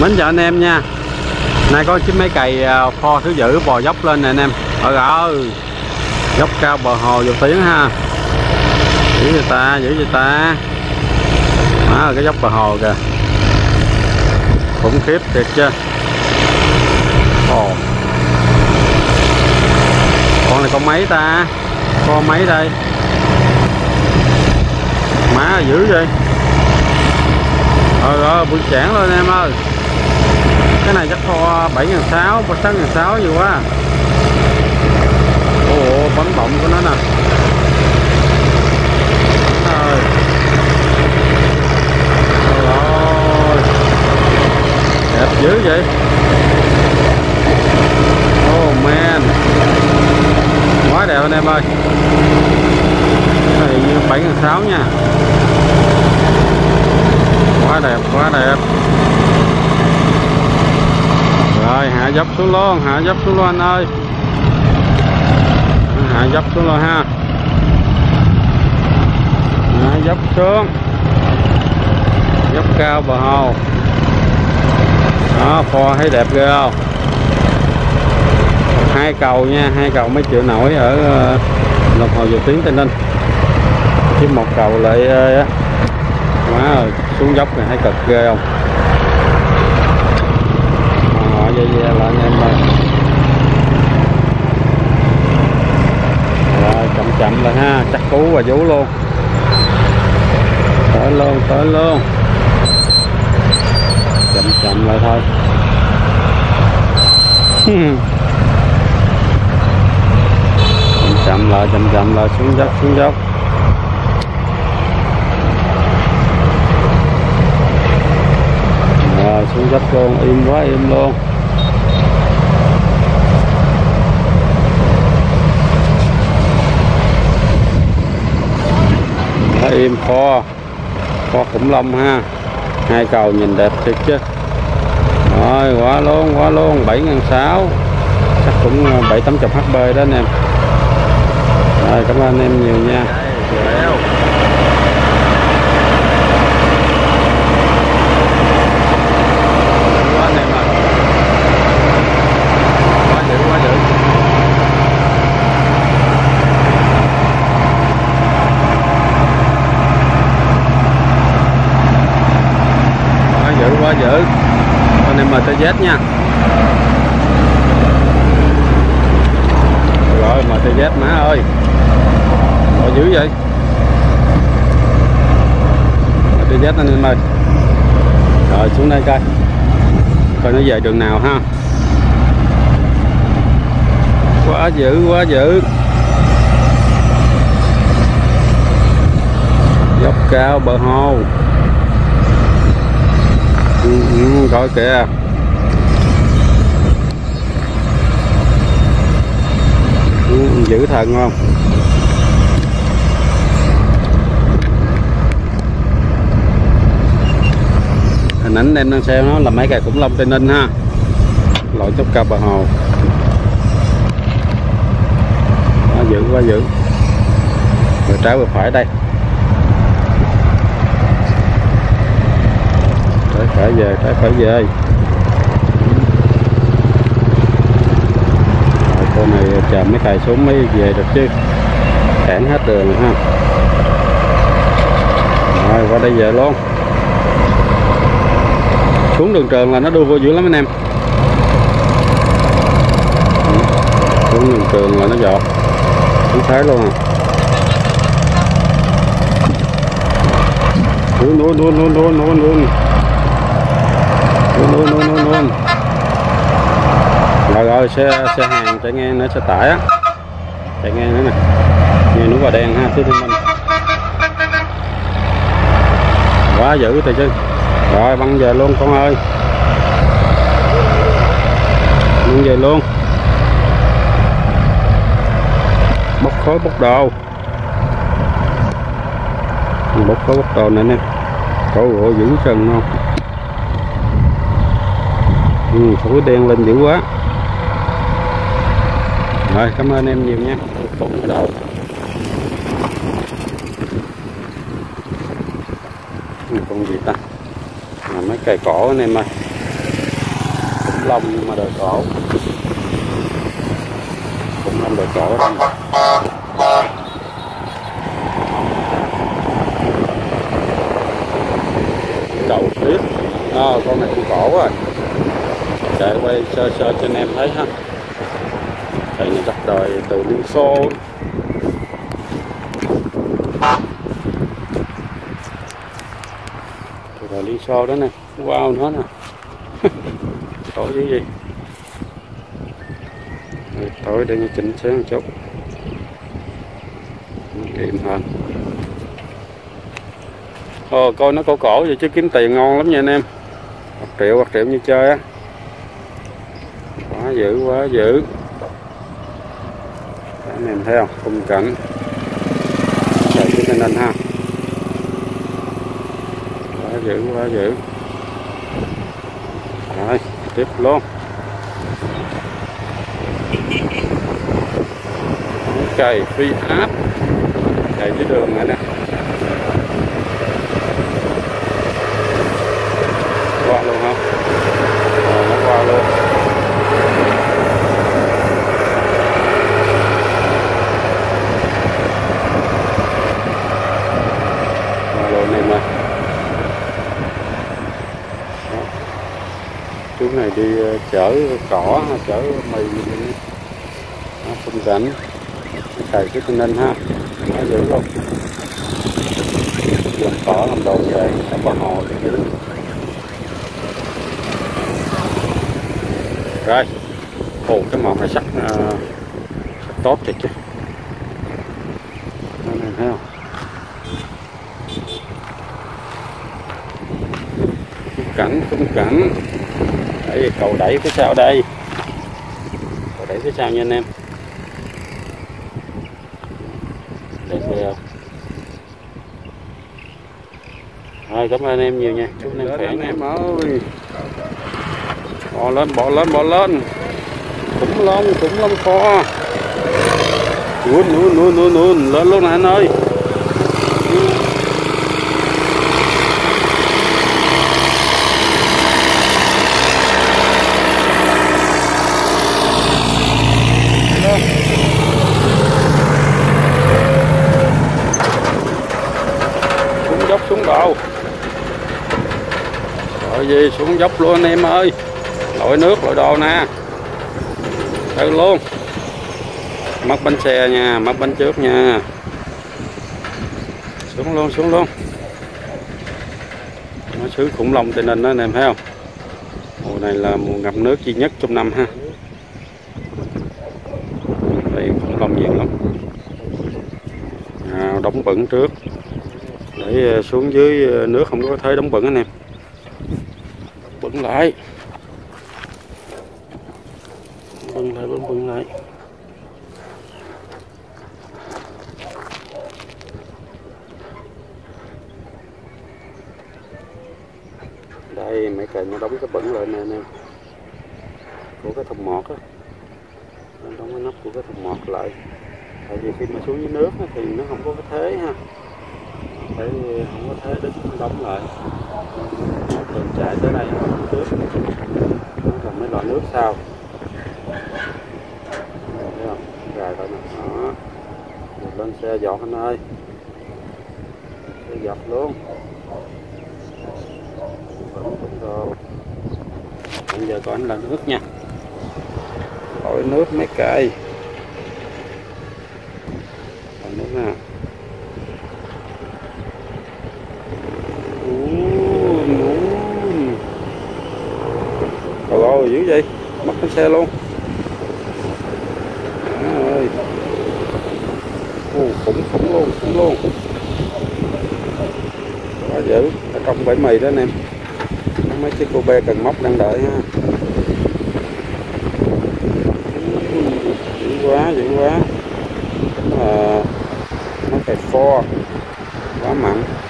Mến chào anh em nha. Nay có chiếc máy cày kho thứ dữ bò dốc lên nè anh em. Ở gõ dốc cao Bờ Hồ Dầu Tiếng ha. Giữ cho ta, giữ cho ta. Đó, cái dốc Bờ Hồ kìa. Khủng khiếp thiệt chứ. Ồ. Con này con mấy ta? Con mấy đây? Má dữ vậy. Rồi bự chản lên em ơi. Cái này chắc kho 7.600, 6.600 gì quá. Ồ, bấm bọng của nó nè. Rồi. Đẹp dữ vậy. Oh man. Quá đẹp anh em ơi. Cái này 7.600 nha. Quá đẹp, quá đẹp. Rồi hạ dốc xuống luôn, hạ dốc xuống luôn anh ơi. Hạ dốc xuống luôn ha. Hạ dốc xuống. Dốc cao Bờ Hồ. Đó, kho thấy đẹp ghê không? Hai cầu nha, hai cầu mới chịu nổi ở Bờ Hồ Dầu Tiếng Tây Ninh. Chứ một cầu lại quá rồi. Xuống dốc này thấy cực ghê không? Họ dây dây lại anh em ơi. Rồi chậm chậm lên ha, chắc cú và vú luôn. Tới luôn, tới luôn. Chậm chậm lại thôi. Chậm chậm lại xuống dốc, xuống dốc. Xuống dốc luôn, im quá im luôn. Đó, im kho khủng long ha. Hai cầu nhìn đẹp thiệt chứ. Rồi quá luôn, quá luôn. 7.600, chắc cũng 7-8 chục HP đó anh em. Rồi cảm ơn anh em nhiều nha. Giữ con em mời TZ nha. Rồi mời TZ má ơi. Rồi dữ vậy. Mời TZ anh em ơi. Rồi xuống đây coi. Coi nó về đường nào ha. Quá dữ, quá dữ. Dốc cao Bờ Hồ. Coi kìa. Giữ thần không? Hình ảnh em đang xem nó là máy cày khủng long Tây Ninh ha. Loại dốc cao Bờ Hồ. Nó giữ quá giữ. Vừa trái vừa phải đây. Phải về, phải về. Rồi, cô này chờ mấy cày xuống mới về được chứ. Cản hết đường ha. Rồi qua đây về luôn. Xuống đường trường là nó đua vô dữ lắm anh em. Xuống đường trường là nó giọt. Cũng thấy luôn à. Đuôn. Luôn. Rồi xe hàng chạy ngang nữa, xe tải á. Chạy ngang nữa nè. Như núi Bà Đen ha, phía Thiên Minh. Quá dữ trời chứ. Rồi băng về luôn con ơi. Băng về luôn. Bốc khối bốc đồ. Bốc khối bốc đồ nè anh em. Trời ơi dữ trần không. Phủ đen lên dữ quá. Rồi cảm ơn em nhiều nha. Con gì ta? Mấy cây cỏ anh em ơi. lông nhưng mà đời cổ, cũng lông đời cổ đó. Đầu tiếp, con này cũng cổ rồi, chạy quay sơ sơ cho anh em thấy ha. Chạy này rất đời từ Liên Xô. Rồi Liên Xô đó nè, wow nó nè. Thổi chứ gì. Rồi, thổi để nó chỉnh sáng một chút. Điểm hơn. Coi nó cổ vậy chứ kiếm tiền ngon lắm nha anh em. Bạc triệu như chơi á. Quá dữ. Anh em thấy không? Khung cảnh. Chạy cái nên ha. Quá dữ. Rồi, tiếp luôn. Cây phi áp chạy dưới đường này nè. Qua luôn không? Rồi, nó qua luôn. Qua luôn này mà. Chú này đi chở cỏ, chở mì, không rảnh xài cái tinh anh ha, nó dữ luôn. Làm cỏ làm đồ về nó bờ hồ dữ. Rồi, cái màu này sắc tốt thiệt chứ. Đó này thấy không? Khung cảnh. Đấy, cầu đẩy phía sau đây. Cầu đẩy phía sau nha anh em. Đẹp không? Rồi, cảm ơn anh em nhiều nha. Chúc anh em khỏe nha em ơi. Bỏ lên. Cũng lông kho. Nuôn. Lên luôn nè anh ơi. Xuống dốc luôn anh em ơi, lội nước lội đồ nè, tự luôn. Mất bánh xe nha, mất bánh trước nha. Xuống luôn. Nó xứ khủng long tình hình đó anh em thấy không? Mùa này là mùa ngập nước duy nhất trong năm ha. Đây khủng long nhiều lắm. Đóng bẩn trước để xuống dưới nước không có thấy đóng bẩn anh em. Bưng lại. Đây mấy cây nó đóng cái bẩn lại nè anh em, của cái thùng mọt á, đóng cái nắp của cái thùng mọt lại. Tại vì khi mà xuống dưới nước thì nó không có cái thế ha, phải không có thế để đóng lại. Đường chạy tới đây trước, nó còn mấy loại nước sau. Thấy không? Rồi rồi nè, đó. Được lên xe dọn anh ơi. Xe dọc luôn. Rồi. Bây giờ coi anh làm nước nha. Lội nước mấy cây. Lội nước nè. Rồi dữ vậy, mất cái xe luôn. Ơi. Khủng luôn. Quá dữ, ở trong bãi mì đó anh em. Mấy chiếc cô bé cần móc đang đợi ha. Dữ quá. Mấy cái Ford quá mặn.